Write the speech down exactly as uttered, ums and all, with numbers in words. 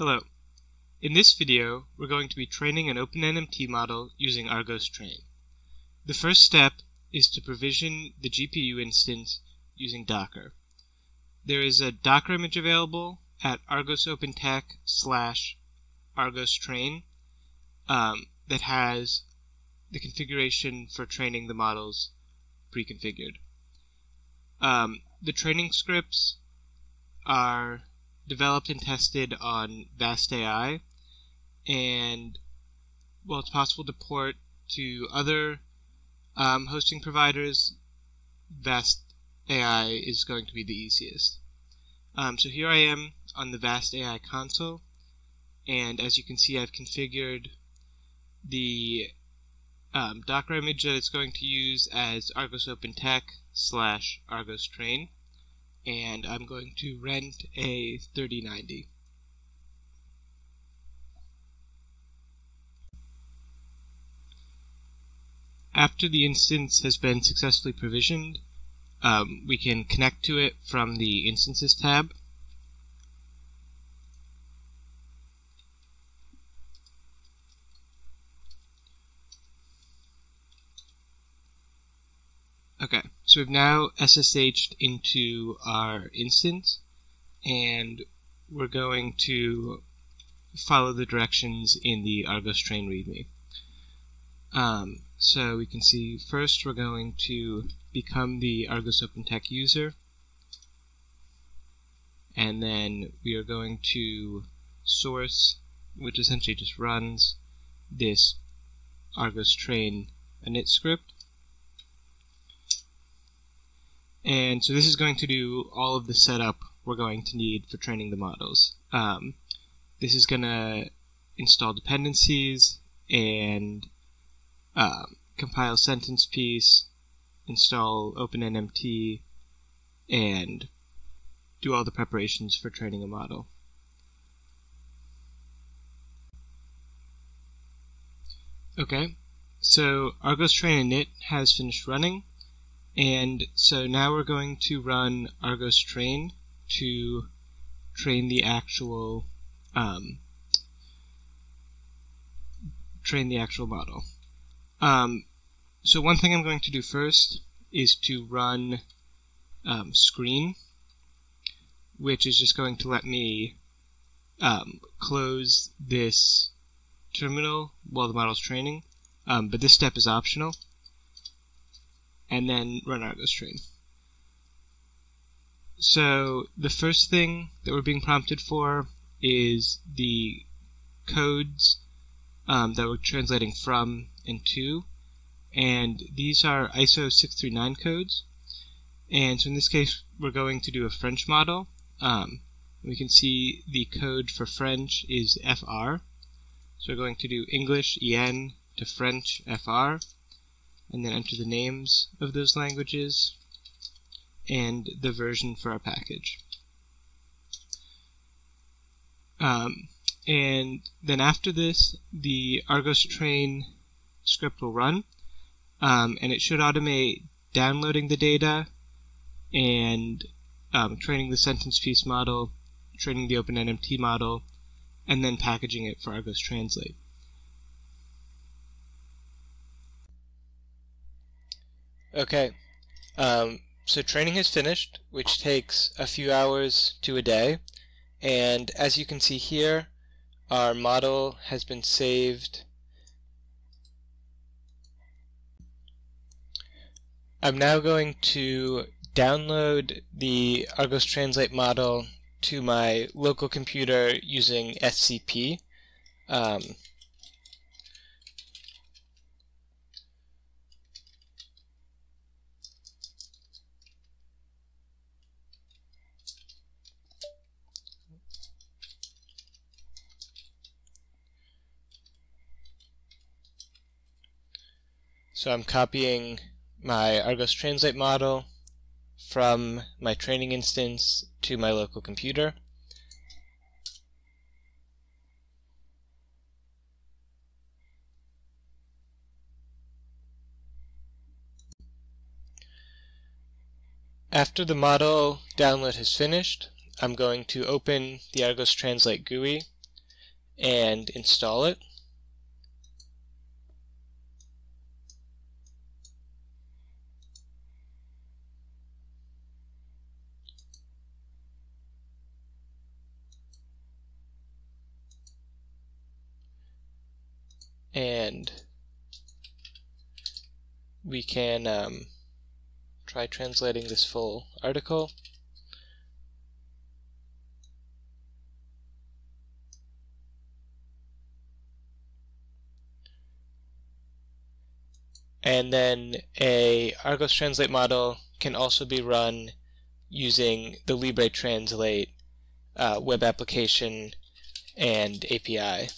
Hello. In this video, we're going to be training an OpenNMT model using Argos Train. The first step is to provision the G P U instance using Docker. There is a Docker image available at Argos Open Tech slash Argos Train um, that has the configuration for training the models pre-configured. Um, the training scripts are developed and tested on Vast A I, and while it's possible to port to other um, hosting providers, Vast A I is going to be the easiest. Um, so here I am on the Vast A I console, and as you can see, I've configured the um, Docker image that it's going to use as Argos Open Tech slash Argos Train, and I'm going to rent a thirty ninety. After the instance has been successfully provisioned, um, we can connect to it from the Instances tab. Okay, so we've now S S H'd into our instance, and we're going to follow the directions in the Argos Train README. Um, so we can see first we're going to become the Argos Open Tech user, and then we are going to source, which essentially just runs this Argos Train init script. And so this is going to do all of the setup we're going to need for training the models. Um, this is going to install dependencies and uh, compile sentence piece, install OpenNMT, and do all the preparations for training a model. Okay, so Argos Train init has finished running. And so now we're going to run Argos Train to train the actual um, train the actual model. Um, so one thing I'm going to do first is to run um, screen, which is just going to let me um, close this terminal while the model's training. Um, but this step is optional. And then run Argos Train. So the first thing that we're being prompted for is the codes um, that we're translating from and to, and these are I S O six three nine codes. And so in this case, we're going to do a French model. Um, we can see the code for French is F R. So we're going to do English E N to French F R. And then enter the names of those languages and the version for our package. Um, and then after this, the Argos Train script will run, um, and it should automate downloading the data and um, training the sentence piece model, training the OpenNMT model, and then packaging it for Argos Translate. Okay, um, so training is finished, which takes a few hours to a day, and as you can see here, our model has been saved. I'm now going to download the Argos Translate model to my local computer using S C P. Um, So I'm copying my Argos Translate model from my training instance to my local computer. After the model download has finished, I'm going to open the Argos Translate G U I and install it. And we can um, try translating this full article. And then a Argos Translate model can also be run using the LibreTranslate uh, web application and A P I.